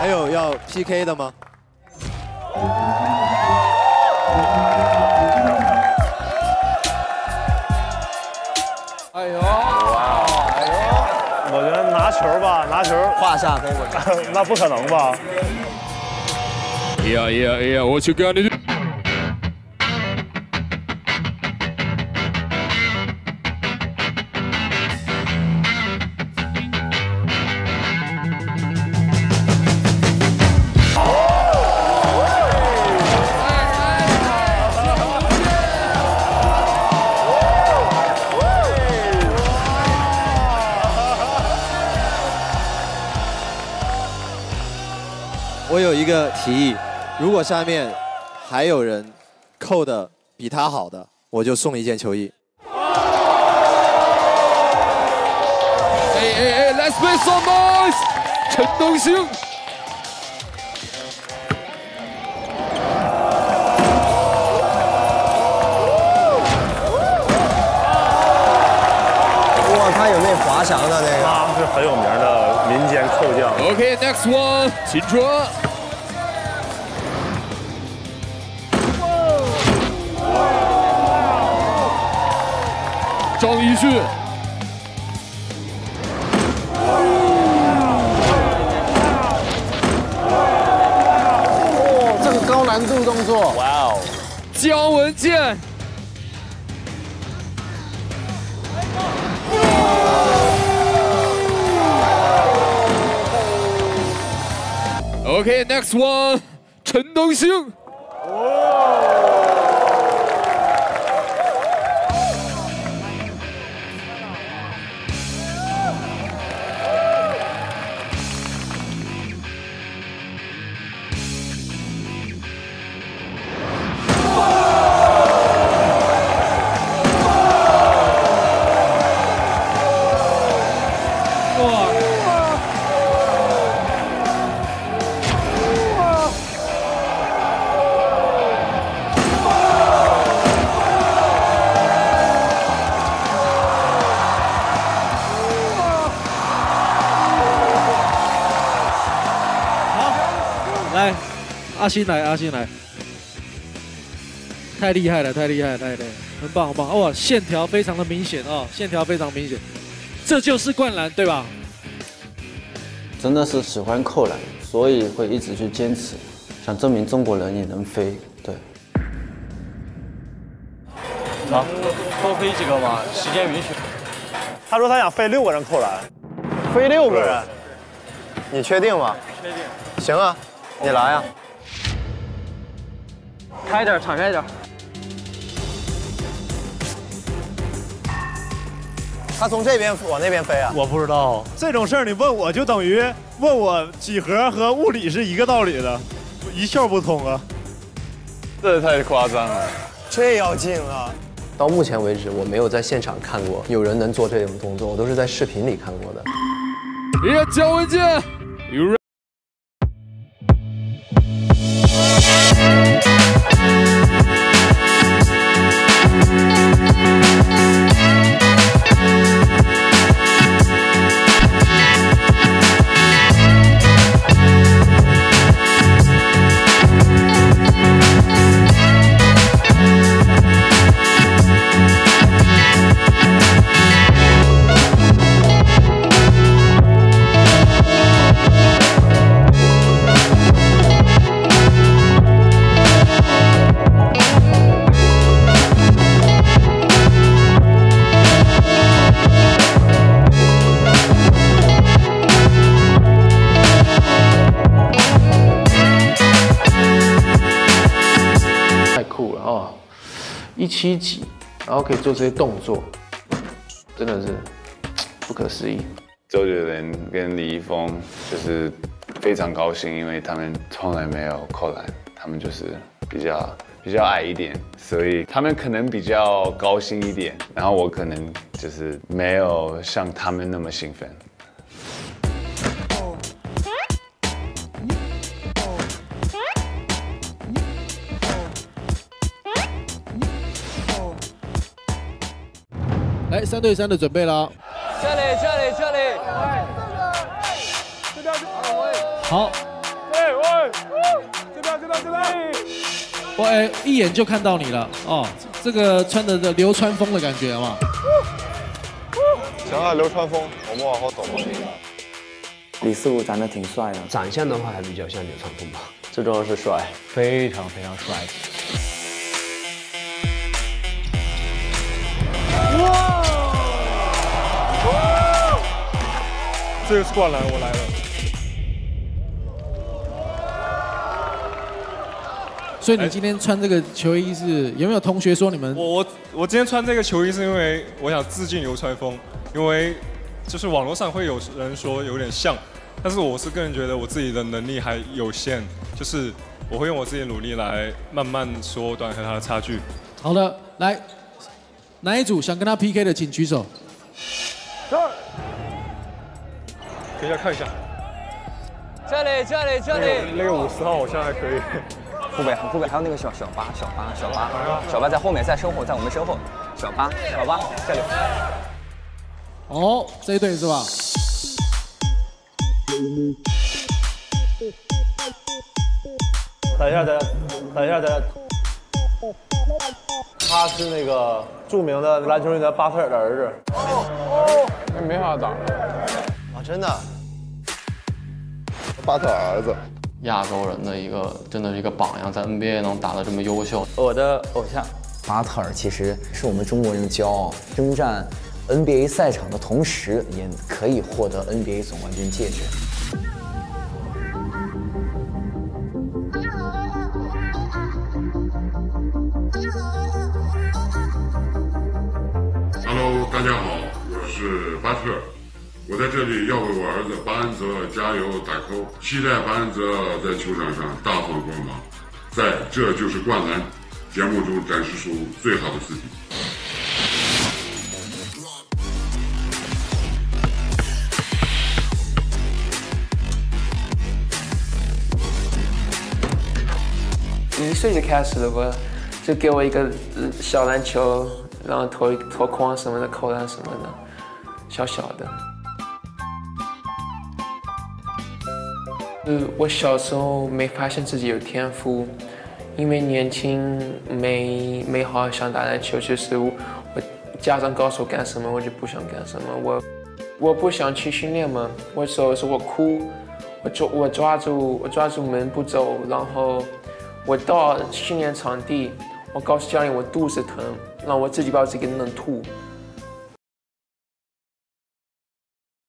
还有要 PK 的吗？哎呦！哇！哎呦！我觉得拿球吧，拿球胯下飞过去，那不可能吧？哎呀哎呀哎呀！我去干你！ 一个提议，如果下面还有人扣的比他好的，我就送一件球衣。哎哎哎 ，Let's make some noise！ 陈东兴。哇，他有那滑翔的那个，他是很有名的民间扣将。OK，next one， 秦川。 张一迅，哦，这个高难度动作，哇哦！姜文健，哇 ！OK，next one， 陈东兴。 阿星来，阿星来！太厉害了，太厉害了，太厉害了！很棒，很棒！哇，线条非常的明显哦，线条非常明显，这就是灌篮，对吧？真的是喜欢扣篮，所以会一直去坚持，想证明中国人也能飞。对。好，多飞几个嘛，时间允许。他说他想飞六个人扣篮，飞六个人，你确定吗？确定。行啊，你来啊。 开点，敞开点。他从这边往那边飞啊？我不知道这种事儿，你问我就等于问我几何和物理是一个道理的，一窍不通啊！这也太夸张了，这要劲了。到目前为止，我没有在现场看过有人能做这种动作，我都是在视频里看过的。一个姜文健，有人。 七级，然后可以做这些动作，真的是不可思议。周杰伦跟李易峰就是非常高兴，因为他们从来没有扣篮，他们就是比较矮一点，所以他们可能比较高兴一点。然后我可能就是没有像他们那么兴奋。 来，3对3的准备了。这里，这里，这里。好，我哎，一眼就看到你了哦，这个穿的流川枫的感觉嘛。行啊，流川枫，我们往后走吧。李四五长得挺帅的，长相的话还比较像流川枫吧，最重要是帅，非常非常帅。哇！这个是灌篮，我来了。 所以你今天穿这个球衣是有没有同学说你们？我今天穿这个球衣是因为我想致敬流川枫，因为就是网络上会有人说有点像，但是我是个人觉得我自己的能力还有限，就是我会用我自己的努力来慢慢缩短和他的差距。好的，来，哪一组想跟他 PK 的请举手。等一下看一下，这里。那个50号好像还可以。 湖北还有那个小八在后面，在身后，在我们身后，小八这里。哦，这一队是吧？等一下，他是那个著名的篮球运动员巴特尔的儿子。那没法打。啊，真的？巴特尔儿子。 亚洲人的一个真的是一个榜样，在 NBA 能打得这么优秀，我的偶像巴特尔其实是我们中国人的骄傲。征战 NBA 赛场的同时，也可以获得 NBA 总冠军戒指。Hello， 大家好，我是巴特尔。 我在这里要为我儿子巴恩泽加油打 call， 期待巴恩泽在球场上大放光芒，在这就是灌篮节目中展示出最好的自己。1岁就开始了吧，就给我一个小篮球，然后投筐什么的，扣篮什么的，小小的。 我小时候没发现自己有天赋，因为年轻没好好想打篮球，就是我家长告诉我干什么我就不想干什么，我不想去训练嘛，我有时候我哭，我抓住门不走，然后我到训练场地，我告诉教练我肚子疼，然后我自己把我自己弄吐。